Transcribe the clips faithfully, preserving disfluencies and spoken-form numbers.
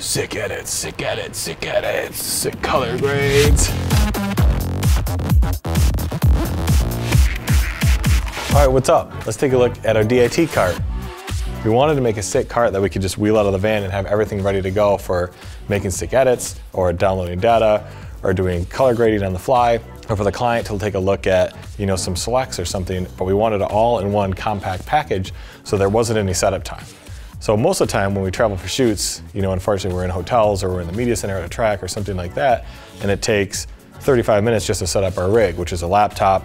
Sick edits, sick edits, sick edits, sick color grades. All right, what's up? Let's take a look at our D I T cart. We wanted to make a sick cart that we could just wheel out of the van and have everything ready to go for making sick edits or downloading data or doing color grading on the fly, or for the client to take a look at, you know, some selects or something, but we wanted it all in one compact package so there wasn't any setup time. So most of the time when we travel for shoots, you know, unfortunately we're in hotels or we're in the media center at a track or something like that, and it takes thirty-five minutes just to set up our rig, which is a laptop,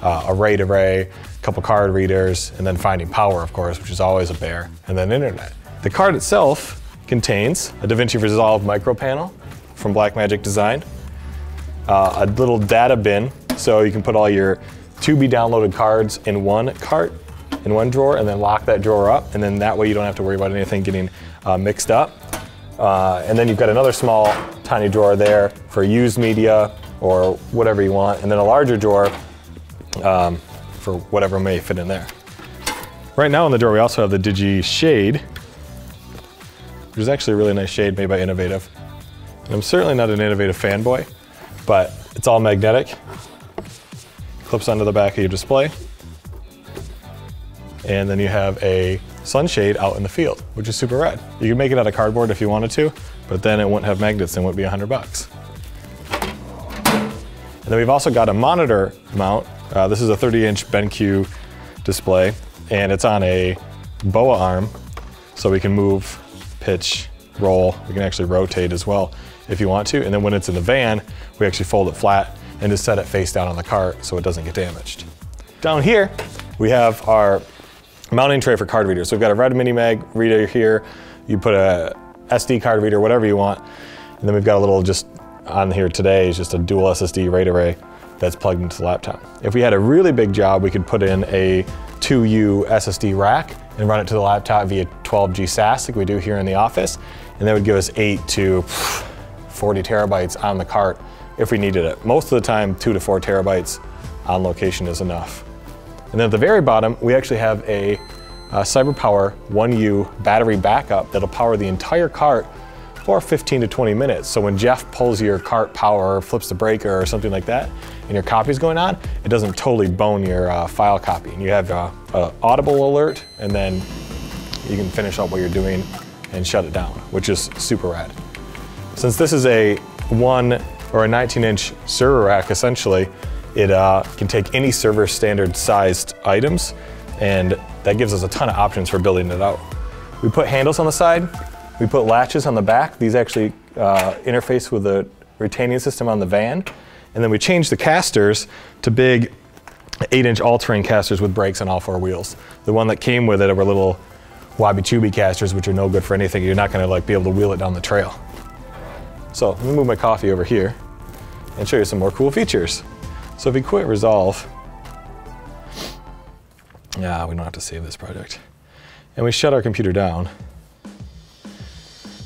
Uh, a RAID array, a couple card readers, and then finding power, of course, which is always a bear, and then internet. The card itself contains a DaVinci Resolve micro panel from Blackmagic Design, uh, a little data bin, so you can put all your to-be downloaded cards in one cart, in one drawer, and then lock that drawer up, and then that way you don't have to worry about anything getting uh, mixed up. Uh, and then you've got another small, tiny drawer there for used media or whatever you want, and then a larger drawer Um, for whatever may fit in there. Right now on the door we also have the Digi Shade, which is actually a really nice shade made by Innovative. And I'm certainly not an Innovative fanboy, but it's all magnetic. Clips onto the back of your display. And then you have a sunshade out in the field, which is super rad. You can make it out of cardboard if you wanted to, but then it wouldn't have magnets and it would be a hundred bucks. And then we've also got a monitor mount. Uh, this is a thirty inch BenQ display, and it's on a boa arm, so we can move, pitch, roll. We can actually rotate as well if you want to. And then when it's in the van, we actually fold it flat and just set it face down on the cart so it doesn't get damaged. Down here, we have our mounting tray for card readers. So we've got a Red Mini Mag reader here. You put a S D card reader, whatever you want. And then we've got a little, just on here today, is just a dual S S D RAID array that's plugged into the laptop. If we had a really big job, we could put in a two U S S D rack and run it to the laptop via twelve G S A S like we do here in the office, and that would give us eight to forty terabytes on the cart if we needed it. Most of the time, two to four terabytes on location is enough. And then at the very bottom, we actually have a, a CyberPower one U battery backup that'll power the entire cart for fifteen to twenty minutes. So when Jeff pulls your cart power or flips the breaker or something like that, and your copy's going on, it doesn't totally bone your uh, file copy. And you have uh, an audible alert, and then you can finish up what you're doing and shut it down, which is super rad. Since this is a one or a nineteen inch server rack, essentially, it uh, can take any server standard sized items, and that gives us a ton of options for building it out. We put handles on the side. We put latches on the back. These actually uh, interface with the retaining system on the van. And then we changed the casters to big eight inch all-terrain casters with brakes on all four wheels. The one that came with it were little wabi-tubi casters, which are no good for anything. You're not gonna like be able to wheel it down the trail. So let me move my coffee over here and show you some more cool features. So if we quit Resolve, yeah, we don't have to save this project. And we shut our computer down.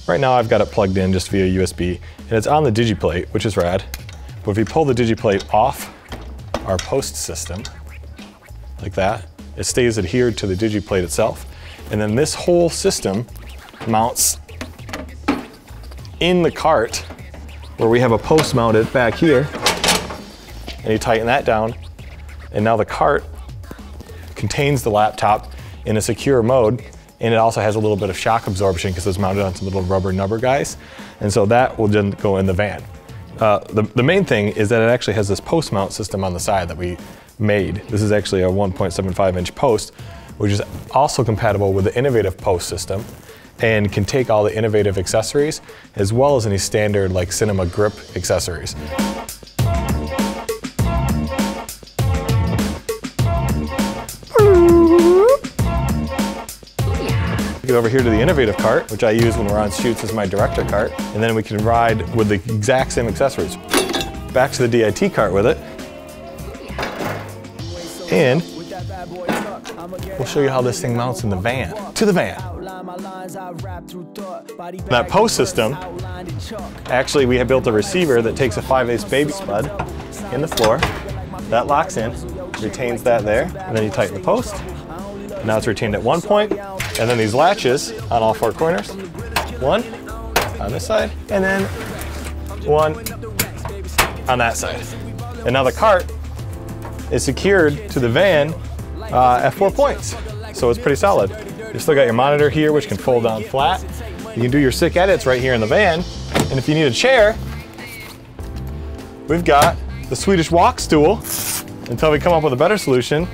Right now I've got it plugged in just via U S B, and it's on the DigiPlate, which is rad. But if you pull the DigiPlate off our post system, like that, it stays adhered to the DigiPlate itself. And then this whole system mounts in the cart, where we have a post mounted back here, and you tighten that down. And now the cart contains the laptop in a secure mode, and it also has a little bit of shock absorption because it's mounted on some little rubber nubber guys. And so that will then go in the van. Uh, the, the main thing is that it actually has this post mount system on the side that we made. This is actually a one point seven five inch post, which is also compatible with the Innovative post system and can take all the Innovative accessories as well as any standard like cinema grip accessories. Over here to the Innovative cart, which I use when we're on shoots as my director cart, and then we can ride with the exact same accessories. Back to the D I T cart with it, and we'll show you how this thing mounts in the van. To the van. That post system, actually we have built a receiver that takes a five eighths baby spud in the floor, that locks in, retains that there, and then you tighten the post. Now it's retained at one point, and then these latches on all four corners. One, on this side, and then one on that side. And now the cart is secured to the van uh, at four points. So it's pretty solid. You still got your monitor here, which can fold down flat. You can do your sick edits right here in the van. And if you need a chair, we've got the Swedish walk stool until we come up with a better solution.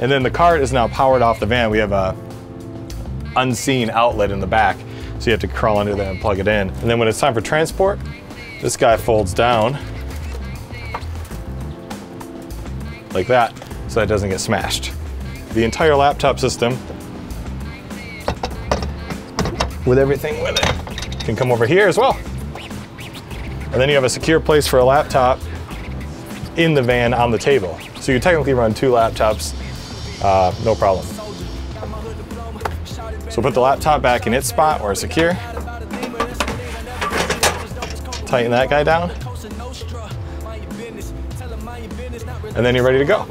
And then the cart is now powered off the van. We have a unseen outlet in the back. So you have to crawl under there and plug it in. And then when it's time for transport, this guy folds down like that, so that it doesn't get smashed. The entire laptop system with everything with it can come over here as well. And then you have a secure place for a laptop in the van on the table. So you technically run two laptops, uh, no problem. So put the laptop back in its spot where it's secure. Tighten that guy down. And then you're ready to go.